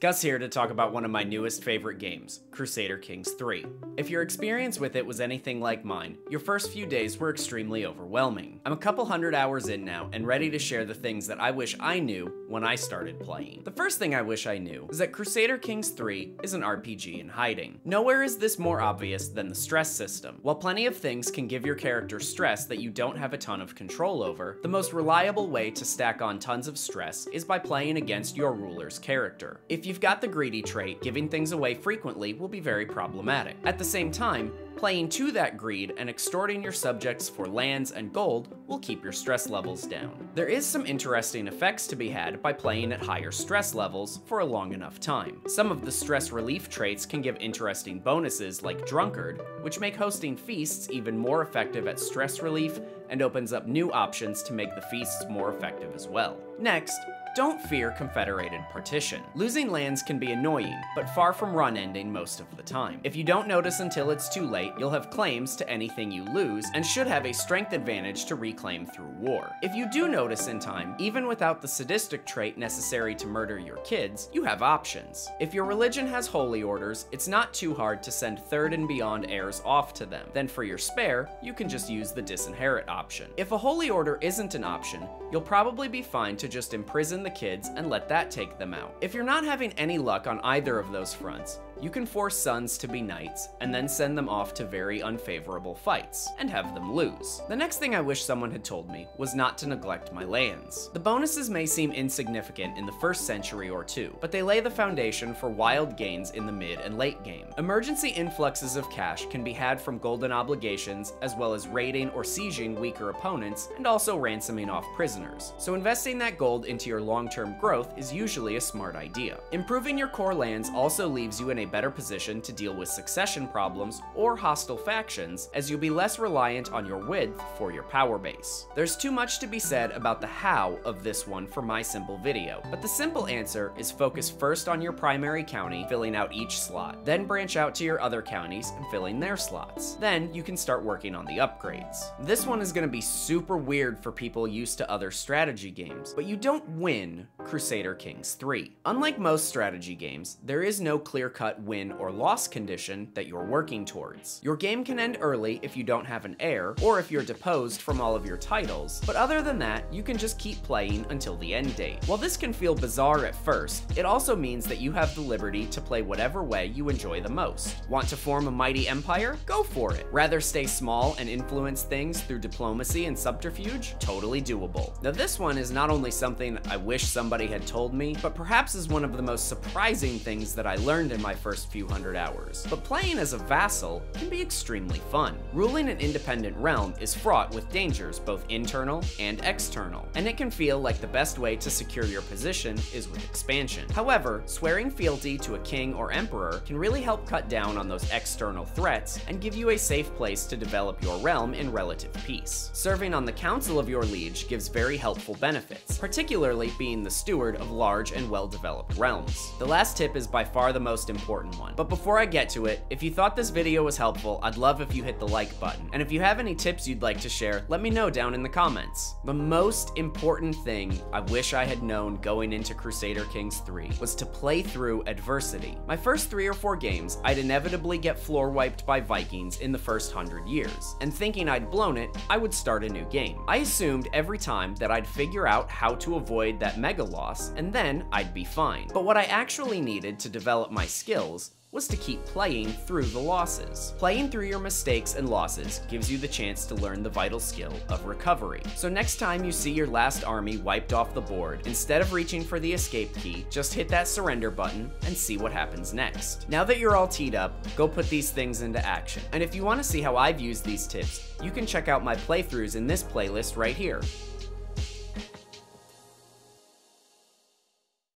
Gus here to talk about one of my newest favorite games, Crusader Kings 3. If your experience with it was anything like mine, your first few days were extremely overwhelming. I'm a couple hundred hours in now and ready to share the things that I wish I knew when I started playing. The first thing I wish I knew is that Crusader Kings 3 is an RPG in hiding. Nowhere is this more obvious than the stress system. While plenty of things can give your character stress that you don't have a ton of control over, the most reliable way to stack on tons of stress is by playing against your ruler's character. If you've got the greedy trait, giving things away frequently will be very problematic. At the same time, playing to that greed and extorting your subjects for lands and gold will keep your stress levels down. There is some interesting effects to be had by playing at higher stress levels for a long enough time. Some of the stress relief traits can give interesting bonuses like Drunkard, which make hosting feasts even more effective at stress relief and opens up new options to make the feasts more effective as well. Next, don't fear confederated partition. Losing lands can be annoying, but far from run-ending most of the time. If you don't notice until it's too late, you'll have claims to anything you lose and should have a strength advantage to reclaim through war. If you do notice in time, even without the sadistic trait necessary to murder your kids, you have options. If your religion has holy orders, it's not too hard to send third and beyond heirs off to them. Then for your spare, you can just use the disinherit option. If a holy order isn't an option, you'll probably be fine to just imprison the kids and let that take them out. If you're not having any luck on either of those fronts, you can force sons to be knights and then send them off to very unfavorable fights and have them lose. The next thing I wish someone had told me was not to neglect my lands. The bonuses may seem insignificant in the first century or two, but they lay the foundation for wild gains in the mid and late game. Emergency influxes of cash can be had from golden obligations as well as raiding or sieging weaker opponents and also ransoming off prisoners. So investing that gold into your long-term growth is usually a smart idea. Improving your core lands also leaves you in a better position to deal with succession problems or hostile factions, as you'll be less reliant on your width for your power base. There's too much to be said about the how of this one for my simple video, but the simple answer is focus first on your primary county, filling out each slot, then branch out to your other counties and filling their slots. Then you can start working on the upgrades. This one is going to be super weird for people used to other strategy games, but you don't win Crusader Kings 3. Unlike most strategy games, there is no clear-cut win or loss condition that you're working towards. Your game can end early if you don't have an heir, or if you're deposed from all of your titles, but other than that, you can just keep playing until the end date. While this can feel bizarre at first, it also means that you have the liberty to play whatever way you enjoy the most. Want to form a mighty empire? Go for it. Rather stay small and influence things through diplomacy and subterfuge? Totally doable. Now this one is not only something I wish somebody had told me, but perhaps is one of the most surprising things that I learned in my first few hundred hours. But playing as a vassal can be extremely fun. Ruling an independent realm is fraught with dangers, both internal and external, and it can feel like the best way to secure your position is with expansion. However, swearing fealty to a king or emperor can really help cut down on those external threats and give you a safe place to develop your realm in relative peace. Serving on the council of your liege gives very helpful benefits, particularly being the steward of large and well-developed realms. The last tip is by far the most important one. But before I get to it, if you thought this video was helpful, I'd love if you hit the like button. And if you have any tips you'd like to share, let me know down in the comments. The most important thing I wish I had known going into Crusader Kings 3 was to play through adversity. My first 3 or 4 games, I'd inevitably get floor wiped by Vikings in the first 100 years. And thinking I'd blown it, I would start a new game. I assumed every time that I'd figure out how to avoid that mega loss, and then I'd be fine. But what I actually needed to develop my skills was to keep playing through the losses. Playing through your mistakes and losses gives you the chance to learn the vital skill of recovery. So next time you see your last army wiped off the board, instead of reaching for the escape key, just hit that surrender button and see what happens next. Now that you're all teed up, go put these things into action. And if you want to see how I've used these tips, you can check out my playthroughs in this playlist right here.